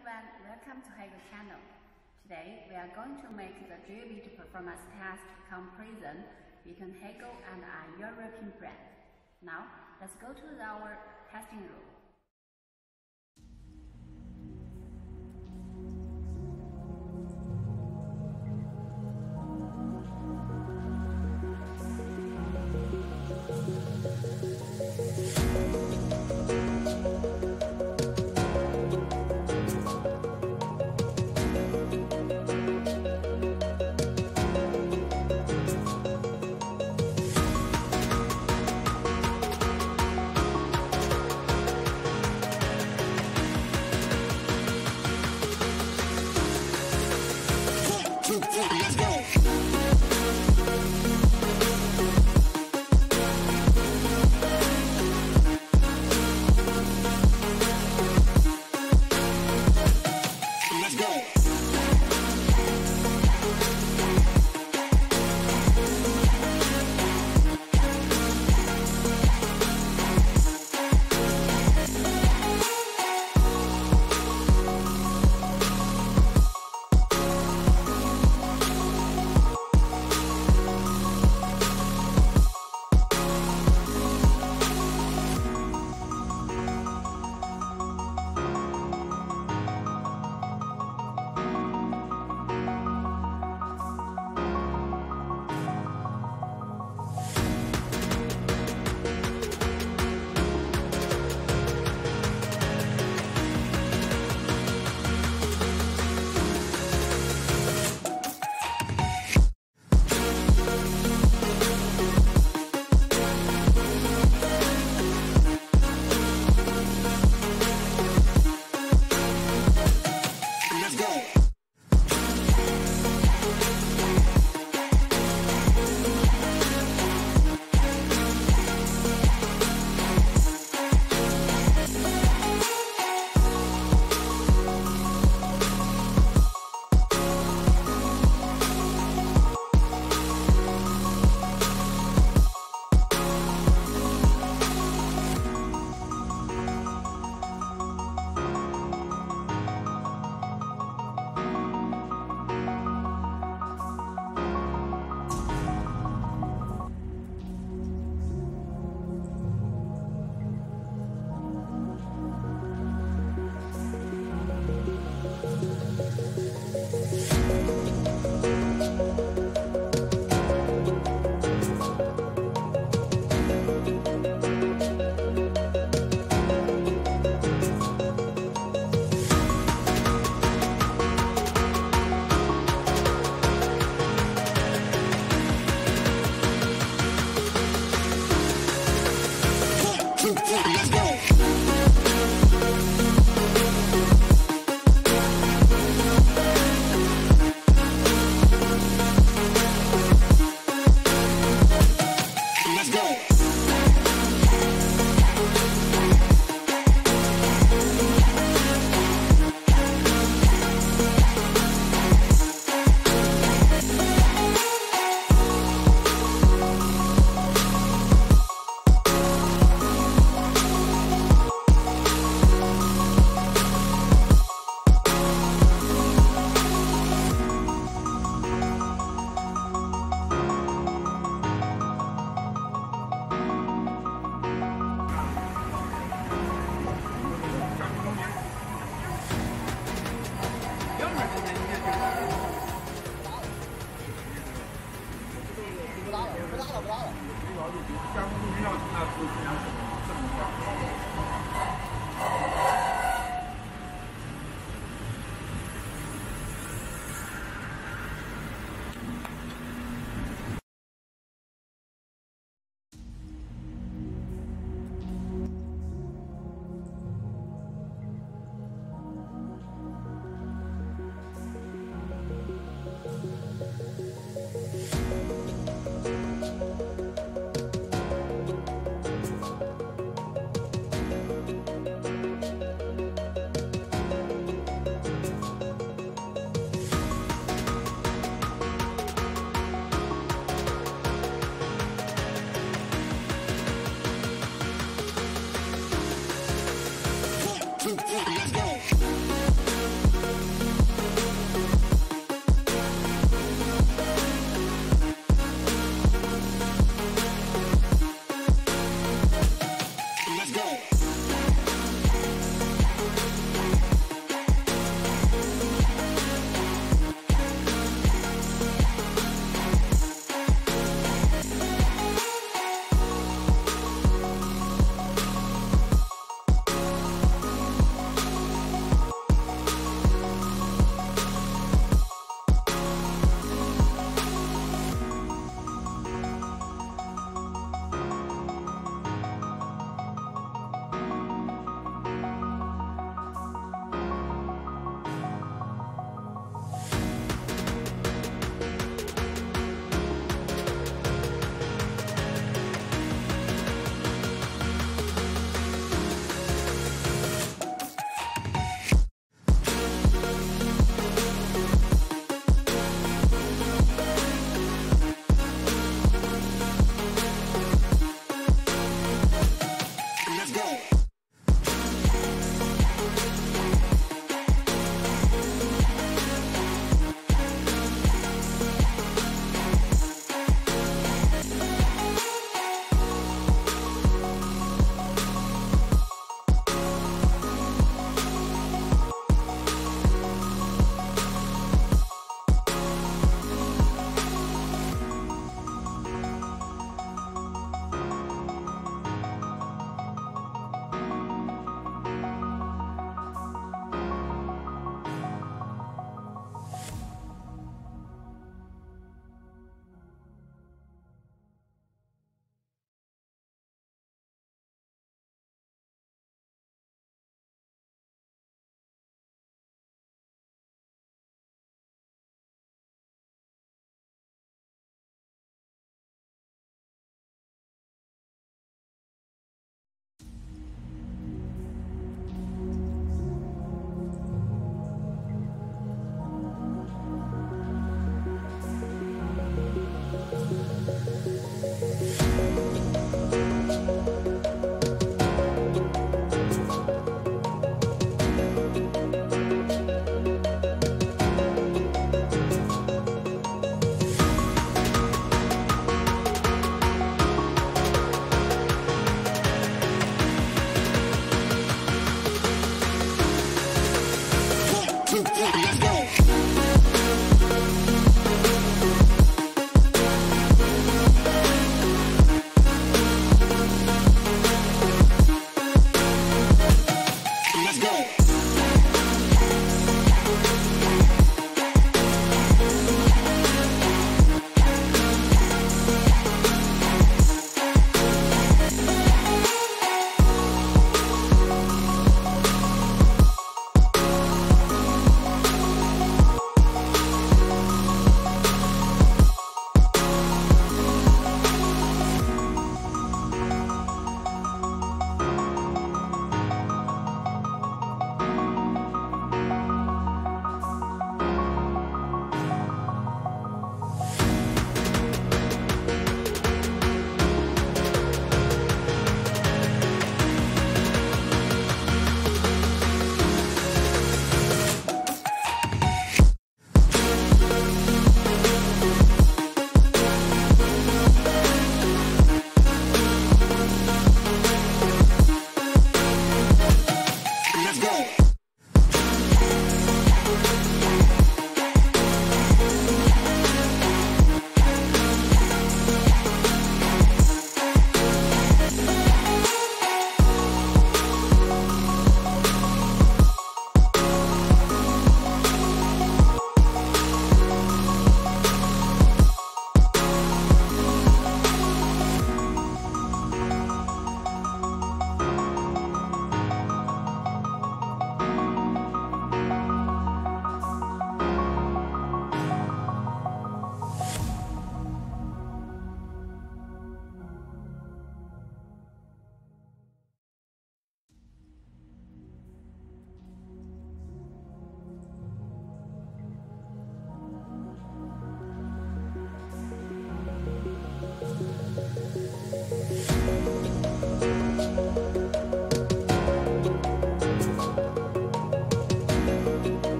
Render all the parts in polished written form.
everyone, welcome to Heygo channel. Today we are going to make the drill bit performance test comparison between Heygo and a European brand. Now let's go to our testing room.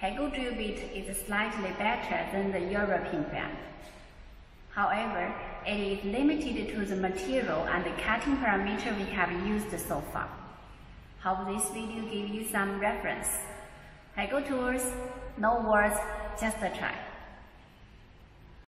Heygo drill bit is slightly better than the European brand. However, it is limited to the material and the cutting parameter we have used so far. Hope this video gave you some reference. Heygo Tools, no words, just a try.